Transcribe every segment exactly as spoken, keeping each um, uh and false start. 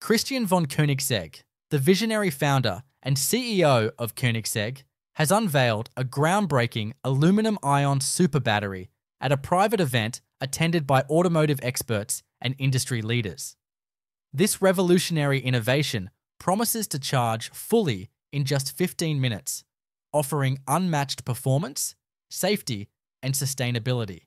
Christian von Koenigsegg, the visionary founder and C E O of Koenigsegg, has unveiled a groundbreaking aluminum-ion super battery at a private event attended by automotive experts and industry leaders. This revolutionary innovation promises to charge fully in just fifteen minutes, offering unmatched performance, safety, and sustainability.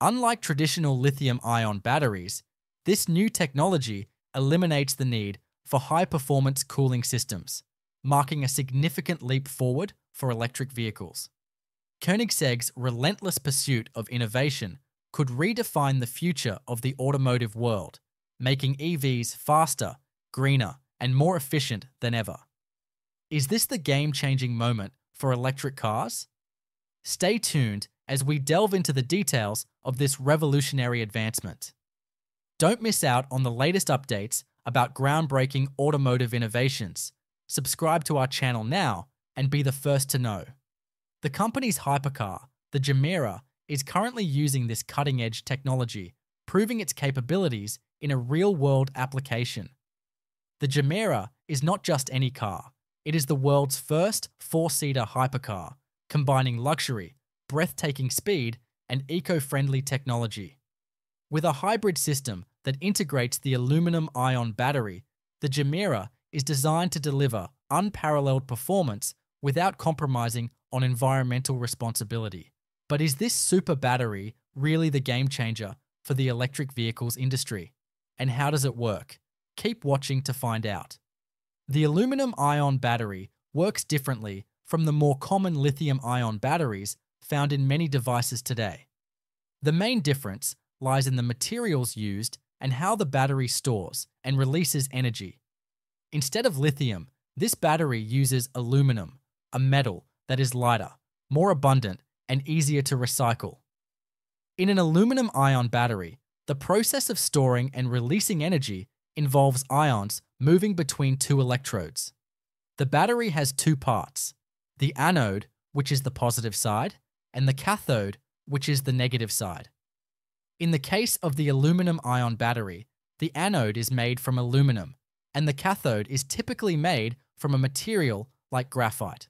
Unlike traditional lithium-ion batteries, this new technology eliminates the need for high-performance cooling systems, marking a significant leap forward for electric vehicles. Koenigsegg's relentless pursuit of innovation could redefine the future of the automotive world, making E Vs faster, greener, and more efficient than ever. Is this the game-changing moment for electric cars? Stay tuned as we delve into the details of this revolutionary advancement. Don't miss out on the latest updates about groundbreaking automotive innovations. Subscribe to our channel now and be the first to know. The company's hypercar, the Gemera, is currently using this cutting-edge technology, proving its capabilities in a real-world application. The Gemera is not just any car. It is the world's first four-seater hypercar, combining luxury, breathtaking speed, and eco-friendly technology. With a hybrid system that integrates the aluminum-ion battery, the Gemera is designed to deliver unparalleled performance without compromising on environmental responsibility. But is this super battery really the game-changer for the electric vehicles industry? And how does it work? Keep watching to find out. The aluminum-ion battery works differently from the more common lithium-ion batteries found in many devices today. The main difference lies in the materials used and how the battery stores and releases energy. Instead of lithium, this battery uses aluminum, a metal that is lighter, more abundant, and easier to recycle. In an aluminum-ion battery, the process of storing and releasing energy involves ions moving between two electrodes. The battery has two parts, the anode, which is the positive side, and the cathode, which is the negative side. In the case of the aluminum-ion battery, the anode is made from aluminum, and the cathode is typically made from a material like graphite.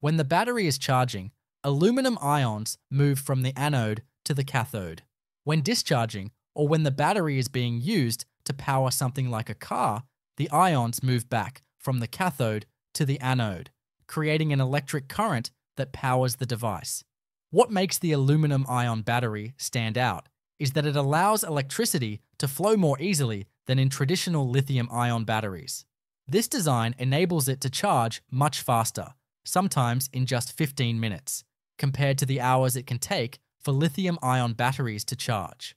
When the battery is charging, aluminum ions move from the anode to the cathode. When discharging, or when the battery is being used to power something like a car, the ions move back from the cathode to the anode, creating an electric current that powers the device. What makes the aluminum-ion battery stand out is that it allows electricity to flow more easily than in traditional lithium-ion batteries. This design enables it to charge much faster, sometimes in just fifteen minutes, compared to the hours it can take for lithium-ion batteries to charge.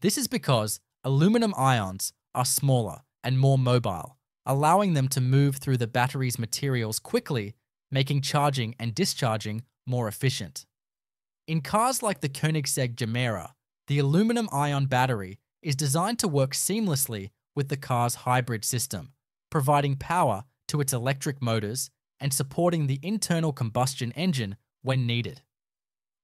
This is because aluminum ions are smaller and more mobile, allowing them to move through the battery's materials quickly, making charging and discharging more efficient. In cars like the Koenigsegg Gemera, the aluminum-ion battery is designed to work seamlessly with the car's hybrid system, providing power to its electric motors and supporting the internal combustion engine when needed.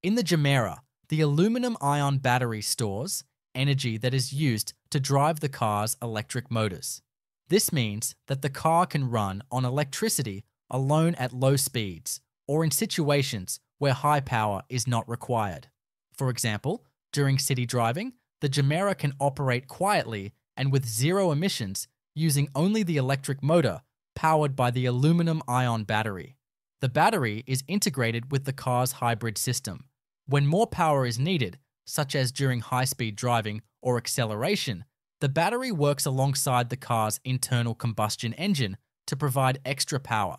In the Gemera, the aluminum-ion battery stores energy that is used to drive the car's electric motors. This means that the car can run on electricity alone at low speeds or in situations where high power is not required. For example, during city driving, the Gemera can operate quietly and with zero emissions using only the electric motor powered by the aluminum-ion battery. The battery is integrated with the car's hybrid system. When more power is needed, such as during high-speed driving or acceleration, the battery works alongside the car's internal combustion engine to provide extra power.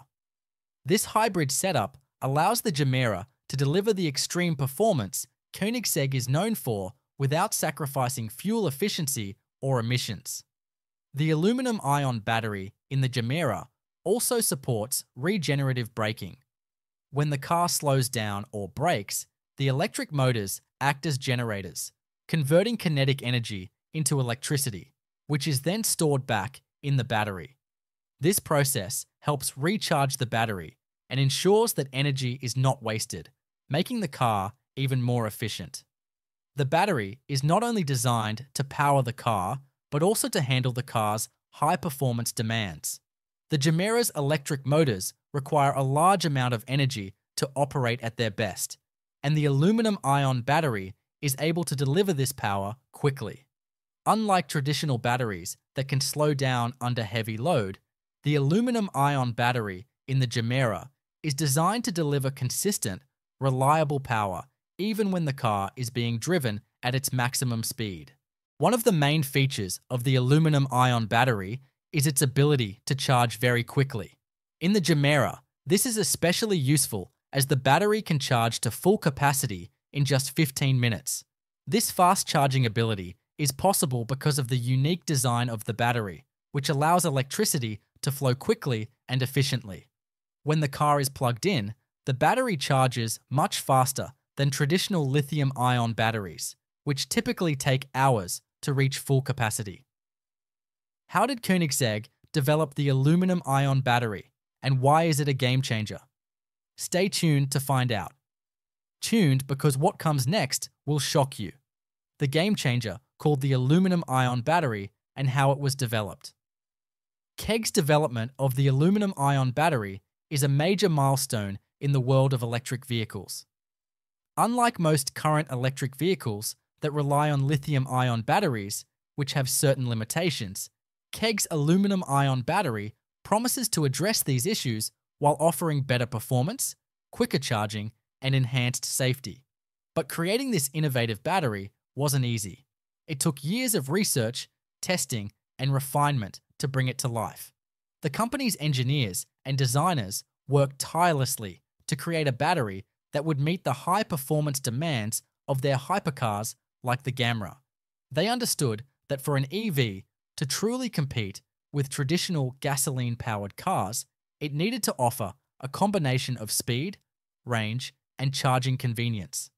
This hybrid setup allows the Gemera to deliver the extreme performance Koenigsegg is known for without sacrificing fuel efficiency or emissions. The aluminum-ion battery in the Gemera also supports regenerative braking. When the car slows down or brakes, the electric motors act as generators, converting kinetic energy into electricity, which is then stored back in the battery. This process helps recharge the battery and ensures that energy is not wasted, making the car even more efficient. The battery is not only designed to power the car, but also to handle the car's high-performance demands. The Gemera's electric motors require a large amount of energy to operate at their best, and the aluminum-ion battery is able to deliver this power quickly. Unlike traditional batteries that can slow down under heavy load, the aluminum-ion battery in the Gemera is designed to deliver consistent, reliable power even when the car is being driven at its maximum speed. One of the main features of the aluminum-ion battery is its ability to charge very quickly. In the Gemera, this is especially useful as the battery can charge to full capacity in just fifteen minutes. This fast charging ability is possible because of the unique design of the battery, which allows electricity to flow quickly and efficiently. When the car is plugged in, the battery charges much faster than traditional lithium-ion batteries, which typically take hours to reach full capacity. How did Koenigsegg develop the aluminum-ion battery, and why is it a game changer? Stay tuned to find out. Tuned because what comes next will shock you. The game changer called the aluminum-ion battery and how it was developed. Kegg's development of the aluminum-ion battery is a major milestone in the world of electric vehicles. Unlike most current electric vehicles that rely on lithium-ion batteries, which have certain limitations, Kegg's aluminum-ion battery promises to address these issues while offering better performance, quicker charging, and enhanced safety. But creating this innovative battery wasn't easy. It took years of research, testing, and refinement to bring it to life. The company's engineers and designers worked tirelessly to create a battery that would meet the high-performance demands of their hypercars like the Gemera. They understood that for an E V to truly compete with traditional gasoline-powered cars, it needed to offer a combination of speed, range, and charging convenience.